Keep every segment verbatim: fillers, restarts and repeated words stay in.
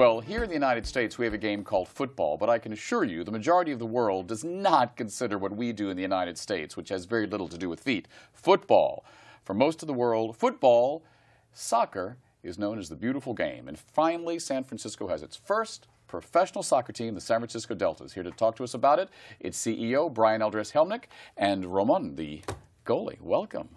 Well, here in the United States, we have a game called football, but I can assure you the majority of the world does not consider what we do in the United States, which has very little to do with feet, football. For most of the world, football, soccer, is known as the beautiful game. And finally, San Francisco has its first professional soccer team, the San Francisco Deltas. Here to talk to us about it, its C E O, Brian Andrés Helmick, and Romuald, the goalie. Welcome.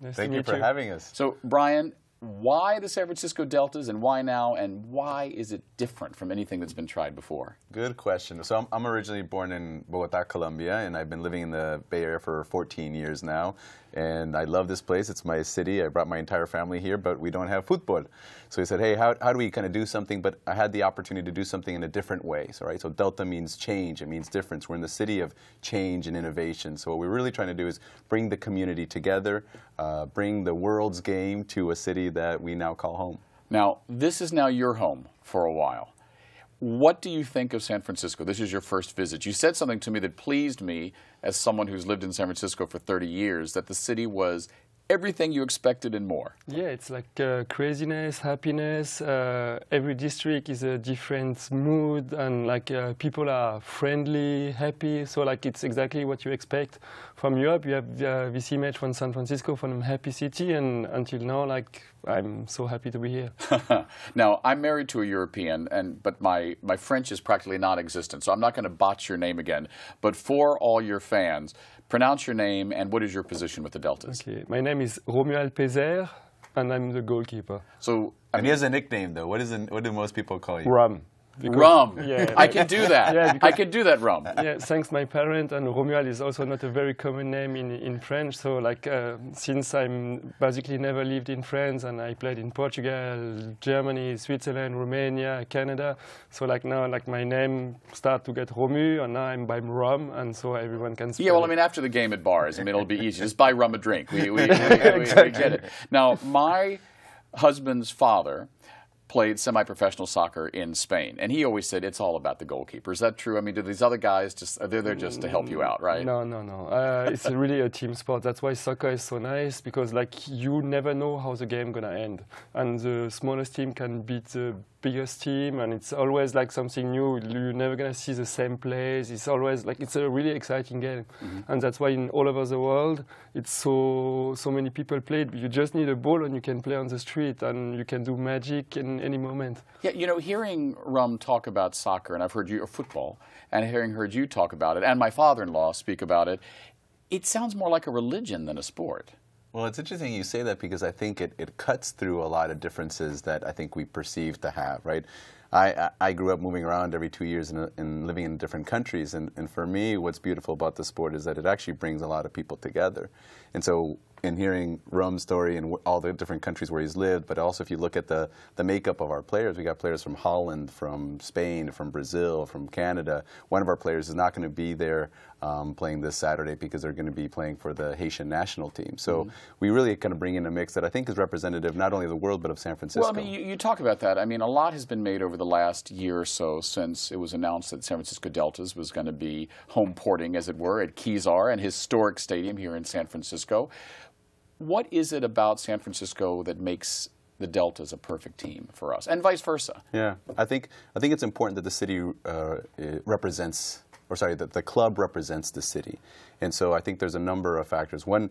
Nice Thank you for you. having us. So, Brian, why the San Francisco Deltas, and why now, and why is it different from anything that's been tried before? Good question. So I'm, I'm originally born in Bogotá, Colombia, and I've been living in the Bay Area for fourteen years now. And I love this place. It's my city. I brought my entire family here, but we don't have football. So we said, hey, how, how do we kind of do something? But I had the opportunity to do something in a different way. So, right? So Delta means change. It means difference. We're in the city of change and innovation. So what we're really trying to do is bring the community together, uh, bring the world's game to a city that we now call home. Now, this is now your home for a while. What do you think of San Francisco? This is your first visit. You said something to me that pleased me as someone who's lived in San Francisco for thirty years, that the city was everything you expected and more. Yeah, it's like uh, craziness, happiness. Uh, every district is a different mood, and like uh, people are friendly, happy. So like it's exactly what you expect from Europe. You have uh, this image from San Francisco, from a happy city, and until now, like I'm so happy to be here. Now, I'm married to a European, and but my my French is practically non-existent, so I'm not going to botch your name again. But for all your fans, pronounce your name and what is your position with the Deltas? Okay, my name is Romuald Peiser, and I'm the goalkeeper. So, I and mean, he has a nickname though. What is an, what do most people call you? Rum. Because, rum. Yeah, I can do that. Yeah, because, I can do that, Rum. Yeah, thanks to my parents, and Romuald is also not a very common name in, in French. So like uh, since I'm basically never lived in France, and I played in Portugal, Germany, Switzerland, Romania, Canada. So like now like my name start to get Romu, and now I'm by Rum, and so everyone can spell. Yeah, well, I mean, after the game at bars, I mean, it'll be easy. Just buy Rum a drink. We, we, we, we, exactly. we get it. Now, my husband's father played semi-professional soccer in Spain, and he always said it's all about the goalkeeper. Is that true? I mean, do these other guys just, they're there just to help you out, right? No, no, no. Uh, it's really a team sport. That's why soccer is so nice, because like you never know how the game gonna end, and the smallest team can beat the biggest team, and it's always like something new. You're never gonna see the same plays. It's always like it's a really exciting game, mm-hmm. and that's why in all over the world it's so so many people play it. You just need a ball, and you can play on the street, and you can do magic and any moment. Yeah, you know, hearing Rum talk about soccer, and I've heard you, or football, and hearing heard you talk about it, and my father-in-law speak about it, it sounds more like a religion than a sport. Well, it's interesting you say that, because I think it, it cuts through a lot of differences that I think we perceive to have, right? I, I grew up moving around every two years and, and living in different countries, and, and for me, what's beautiful about the sport is that it actually brings a lot of people together. And so, in hearing Rum's story and all the different countries where he's lived, but also if you look at the, the makeup of our players, we got players from Holland, from Spain, from Brazil, from Canada. One of our players is not going to be there um, playing this Saturday because they're going to be playing for the Haitian national team. So mm-hmm. we really kind of bring in a mix that I think is representative not only of the world, but of San Francisco. Well, I mean, you, you talk about that. I mean, a lot has been made over the last year or so since it was announced that San Francisco Deltas was going to be home porting, as it were, at Keysar, an historic stadium here in San Francisco. What is it about San Francisco that makes the Deltas a perfect team for us, and vice versa? Yeah, I think I think it's important that the city uh, represents, or sorry, that the club represents the city, and so I think there's a number of factors. One,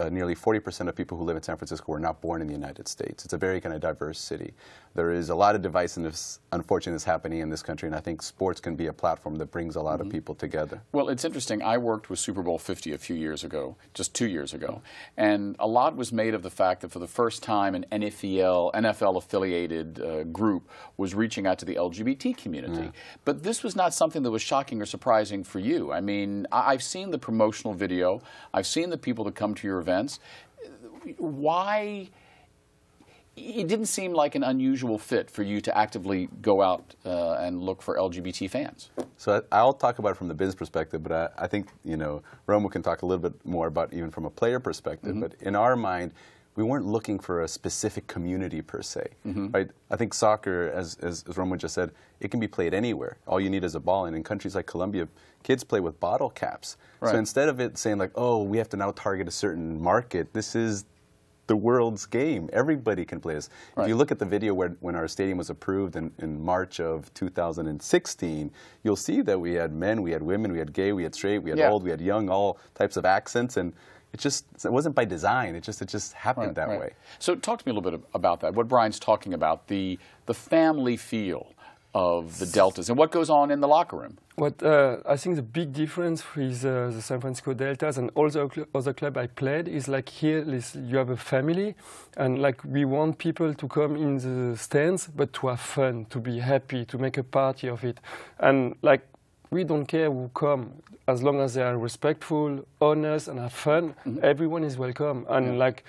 uh, nearly forty percent of people who live in San Francisco were not born in the United States. It's a very kind of diverse city. There is a lot of divisiveness, unfortunately, that's happening in this country, and I think sports can be a platform that brings a lot mm-hmm. of people together. Well, it's interesting. I worked with Super Bowl fifty a few years ago, just two years ago, and a lot was made of the fact that for the first time an N F L N F L-affiliated uh, group was reaching out to the L G B T community. Yeah. But this was not something that was shocking or surprising for you. I mean, I I've seen the promotional video. I've seen the people that come to your events. Why? It didn't seem like an unusual fit for you to actively go out uh, and look for L G B T fans. So I, I'll talk about it from the business perspective, but I, I think, you know, Romuald can talk a little bit more about even from a player perspective. Mm-hmm. But in our mind, we weren't looking for a specific community per se. Mm-hmm. Right? I think soccer, as, as, as Romuald just said, it can be played anywhere. All you need is a ball. And in countries like Colombia, kids play with bottle caps. Right. So instead of it saying like, oh, we have to now target a certain market, this is the world's game. Everybody can play this. Right. If you look at the video where, when our stadium was approved in, in March of two thousand sixteen, you'll see that we had men, we had women, we had gay, we had straight, we had yeah. old, we had young, all types of accents. And it just, it wasn't by design. It just, it just happened right, that right. way. So talk to me a little bit about that, what Brian's talking about, the, the family feel of the Deltas and what goes on in the locker room. What uh, I think the big difference with uh, the San Francisco Deltas and all the cl other club I played is like here you have a family, and like we want people to come in the stands, but to have fun, to be happy, to make a party of it, and like we don't care who come as long as they are respectful, honest, and have fun. Mm-hmm. Everyone is welcome, and yeah. like.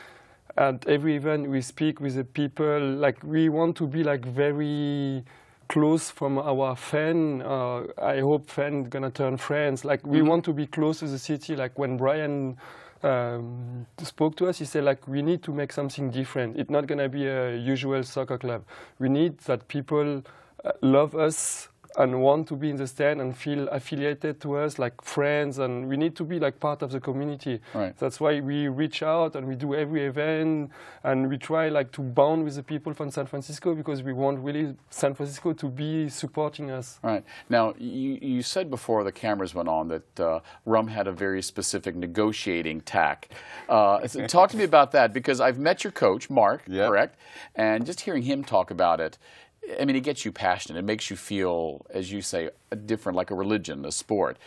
At every event we speak with the people. Like we want to be like very close from our fan. Uh, I hope fans gonna turn friends. Like we mm-hmm. want to be close to the city. Like when Brian um, spoke to us, he said like we need to make something different. It's not gonna be a usual soccer club. We need that people love us and want to be in the stand and feel affiliated to us like friends, and we need to be like part of the community. Right. That's why we reach out and we do every event, and we try like to bond with the people from San Francisco, because we want really San Francisco to be supporting us. Right. Now, you, you said before the cameras went on that uh, Rum had a very specific negotiating tack. Uh, talk to me about that, because I've met your coach, Mark, yep. correct? And just hearing him talk about it, I mean, it gets you passionate. It makes you feel, as you say, different, like a religion, a sport.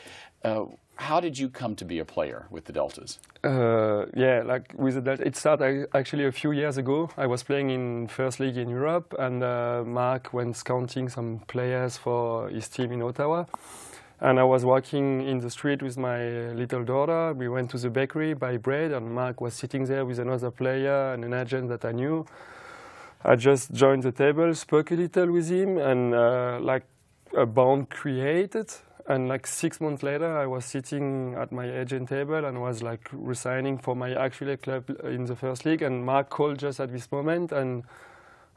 Uh, how did you come to be a player with the Deltas? Uh, yeah, like with the Deltas, it started actually a few years ago. I was playing in First League in Europe, and uh, Mark went scouting some players for his team in Ottawa. And I was walking in the street with my little daughter. We went to the bakery, buy bread, and Mark was sitting there with another player and an agent that I knew. I just joined the table, spoke a little with him, and uh, like a bond created. And like six months later, I was sitting at my agent table and was like resigning for my actual club in the First League. And Mark called just at this moment, and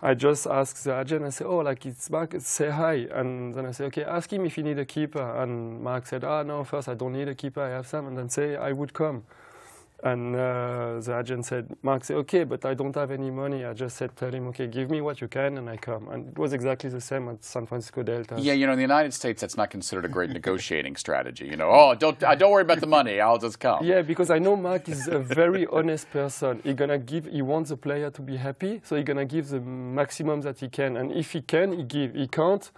I just asked the agent. I said, "Oh, like it's Mark. Say hi." And then I said, "Okay, ask him if he need a keeper." And Mark said, "Ah, oh, no, first I don't need a keeper. I have some." And then say, "I would come." And uh, the agent said, Mark said, okay, but I don't have any money. I just said, tell him, okay, give me what you can, and I come. And it was exactly the same at San Francisco Delta. Yeah, you know, in the United States, that's not considered a great negotiating strategy. You know, oh, don't, uh, don't worry about the money. I'll just come. Yeah, because I know Mark is a very honest person. He's gonna give, he wants the player to be happy, so he's going to give the maximum that he can. And if he can, he give. He can't,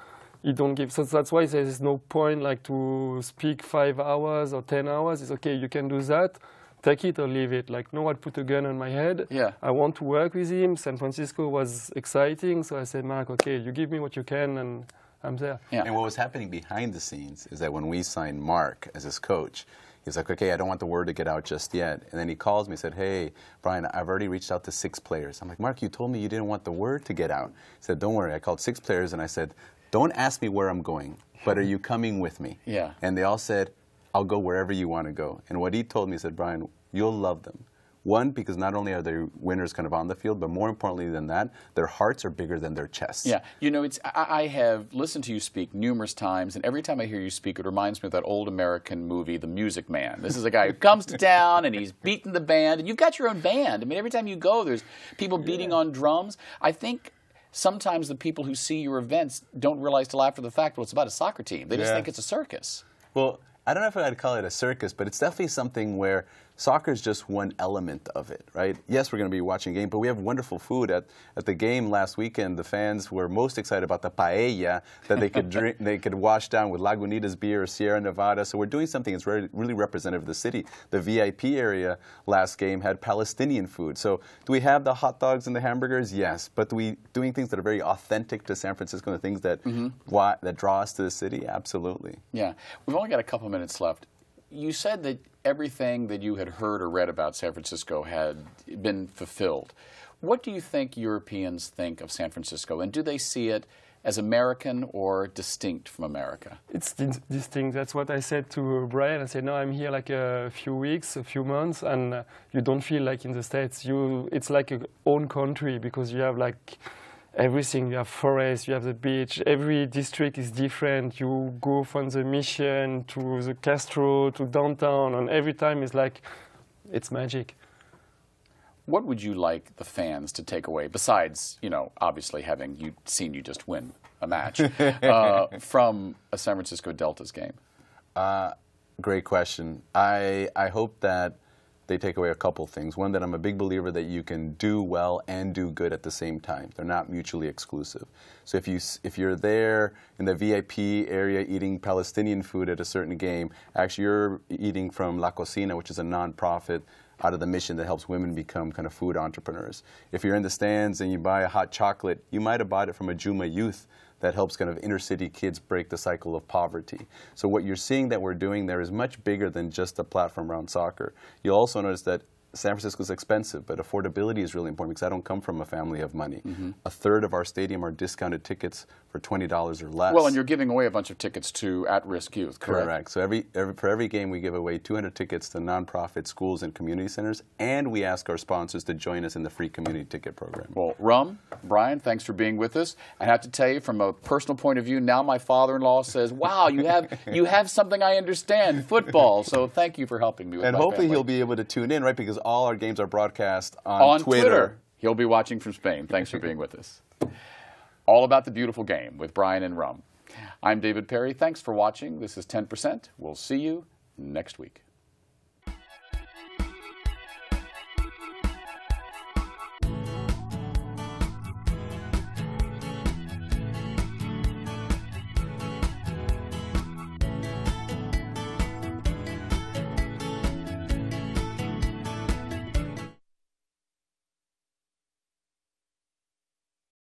he don't give. So that's why there's no point like to speak five hours or ten hours. It's okay, you can do that. Take it or leave it. Like, no one put a gun on my head. Yeah. I want to work with him. San Francisco was exciting, so I said, Mark, okay, you give me what you can, and I'm there. Yeah. And what was happening behind the scenes is that when we signed Mark as his coach, he's like, okay, I don't want the word to get out just yet. And then he calls me and said, hey, Brian, I've already reached out to six players. I'm like, Mark, you told me you didn't want the word to get out. He said, don't worry. I called six players, and I said, don't ask me where I'm going, but are you coming with me? Yeah. And they all said, I'll go wherever you want to go. And what he told me, he said, Brian, you'll love them. One, because not only are they winners kind of on the field, but more importantly than that, their hearts are bigger than their chests. Yeah, you know, it's, I, I have listened to you speak numerous times, and every time I hear you speak, it reminds me of that old American movie, The Music Man. This is a guy who comes to town, and he's beating the band, and you've got your own band. I mean, every time you go, there's people beating yeah. on drums. I think sometimes the people who see your events don't realize till after the fact, well, it's about a soccer team. They yeah. just think it's a circus. Well, I don't know if I'd call it a circus, but it's definitely something where soccer is just one element of it, right? Yes, we're going to be watching a game, but we have wonderful food. At, at the game last weekend, the fans were most excited about the paella that they could drink, they could wash down with Lagunitas beer or Sierra Nevada. So we're doing something that's really, really representative of the city. The V I P area last game had Palestinian food. So do we have the hot dogs and the hamburgers? Yes, but do we doing things that are very authentic to San Francisco and the things that mm-hmm. why, that draw us to the city? Absolutely. Yeah, we've only got a couple minutes. minutes left. You said that everything that you had heard or read about San Francisco had been fulfilled. What do you think Europeans think of San Francisco, and do they see it as American or distinct from America? It's distinct. That's what I said to Brian. I said, no, I'm here like a few weeks, a few months, and uh, you don't feel like in the States. You, it's like your own country, because you have like everything. You have forests, you have the beach, every district is different. You go from the Mission to the Castro to downtown, and every time it's like, it's magic. what would you like the fans to take away, besides, you know, obviously having you seen you just win a match, uh, from a San Francisco Deltas game? Uh, great question. I, I hope that they take away a couple things. One, that I'm a big believer that you can do well and do good at the same time. They're not mutually exclusive. So if, you, if you're there in the V I P area eating Palestinian food at a certain game, actually you're eating from La Cocina, which is a nonprofit out of the mission that helps women become kind of food entrepreneurs. If you're in the stands and you buy a hot chocolate, you might have bought it from a Juma youth that helps kind of inner city kids break the cycle of poverty. So what you're seeing that we're doing there is much bigger than just the platform around soccer. You'll also notice that San Francisco is expensive, but affordability is really important, because I don't come from a family of money. Mm-hmm. A third of our stadium are discounted tickets for twenty dollars or less. Well, and you're giving away a bunch of tickets to at-risk youth, correct? Correct. So every, every, for every game, we give away two hundred tickets to nonprofit schools and community centers, and we ask our sponsors to join us in the free community ticket program. Well, Rum, Brian, thanks for being with us. I have to tell you, from a personal point of view, now my father-in-law says, wow, you have, you have something I understand, football. So thank you for helping me with and my hopefully family. He'll be able to tune in, right, because all our games are broadcast on, on Twitter. Twitter. He'll be watching from Spain. Thanks for being with us. All About the Beautiful Game with Brian and Rum. I'm David Perry. Thanks for watching. This is ten percent. We'll see you next week.